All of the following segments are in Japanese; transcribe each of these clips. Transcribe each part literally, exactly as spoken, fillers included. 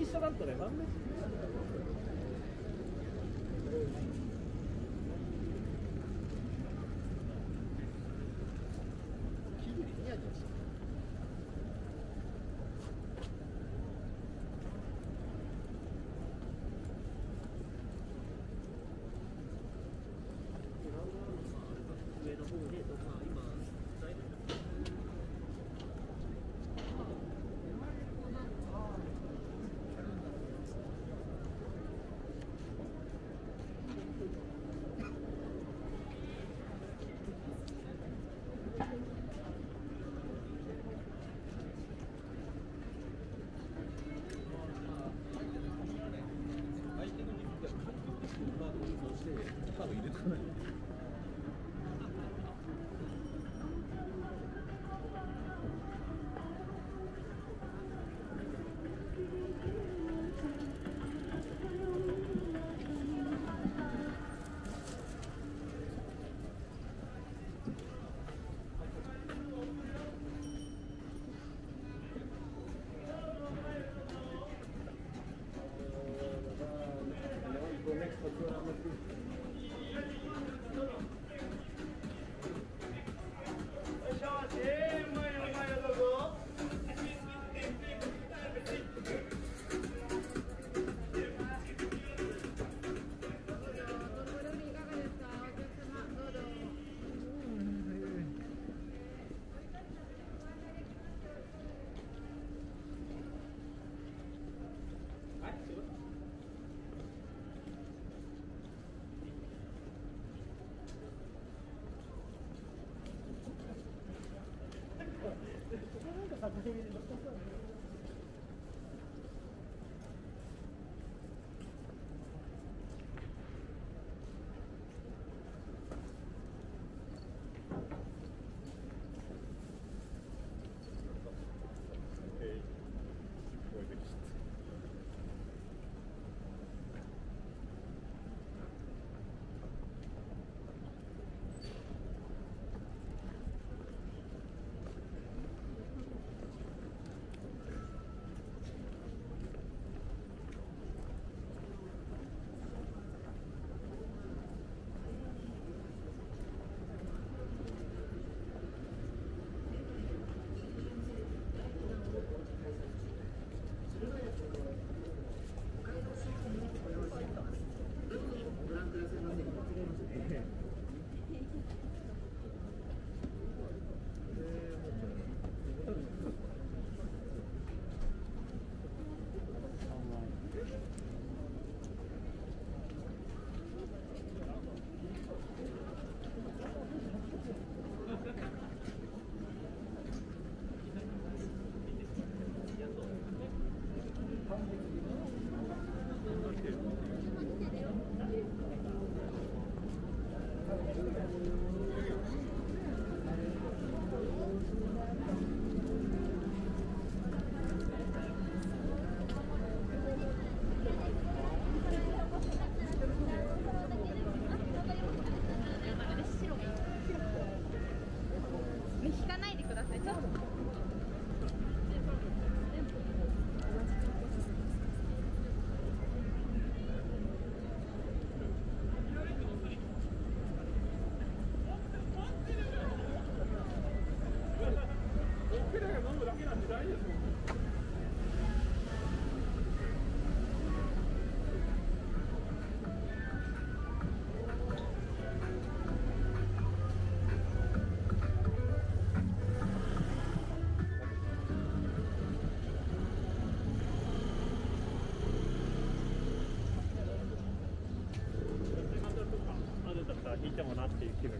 一緒だったね。Next, what's your number two? 引いてもなっていう気分。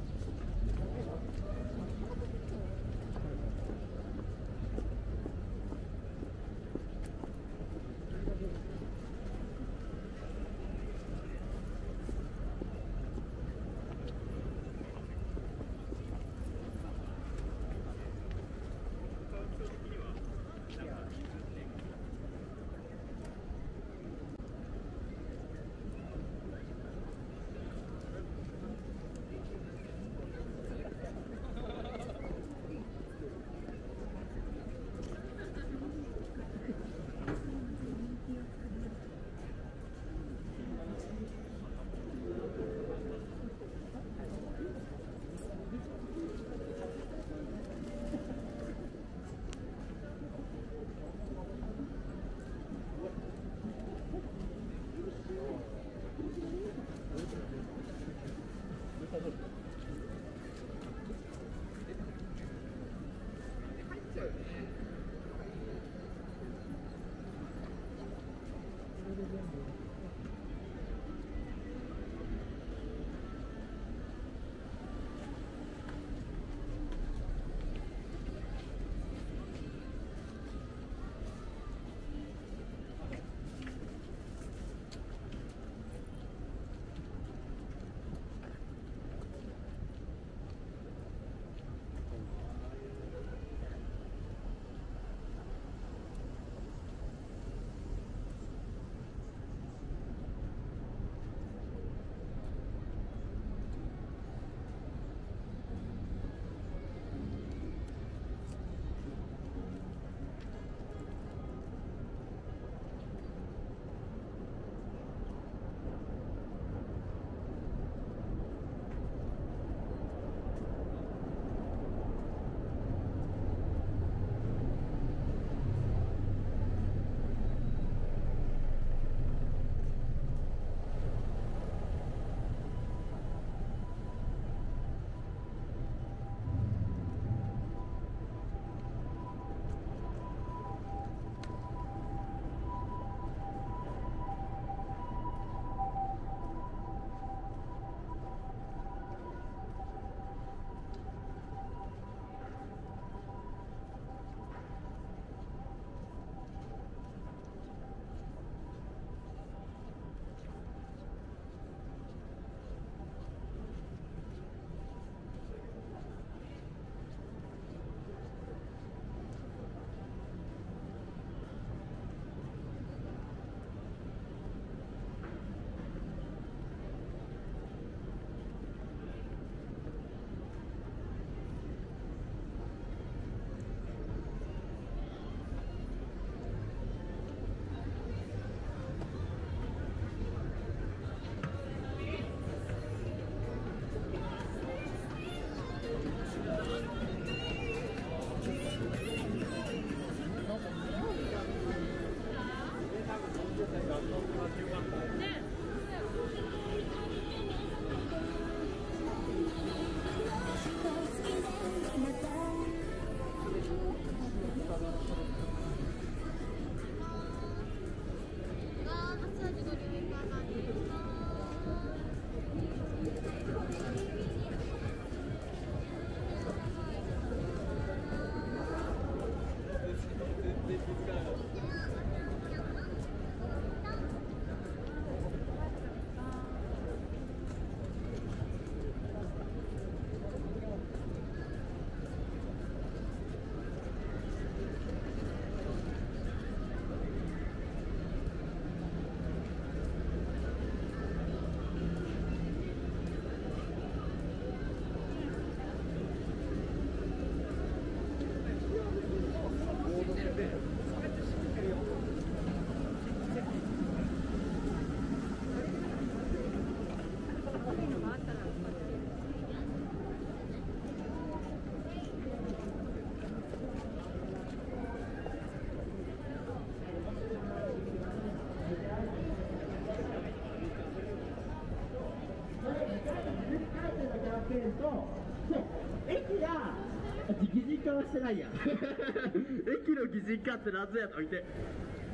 してないや駅の擬人化ってなんぞやと置いて、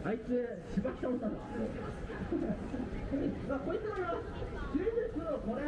あいつしばき倒したんだまあこいつのよ、充実のこれ